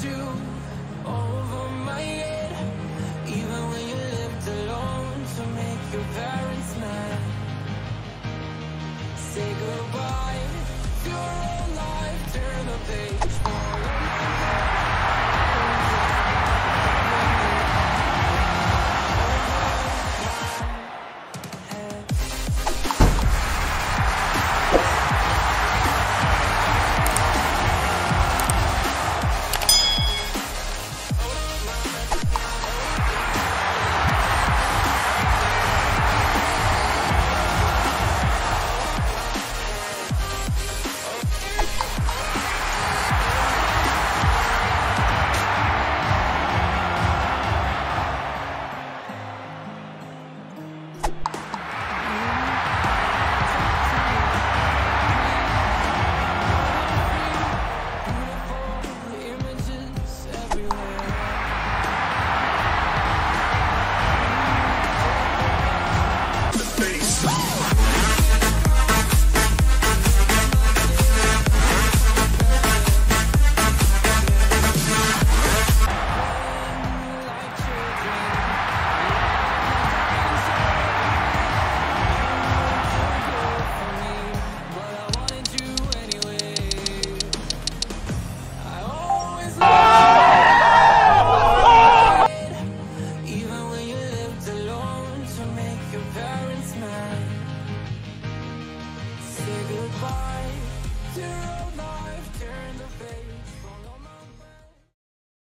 you over my head, even when you lived alone to make your parents mad. Say goodbye to your own.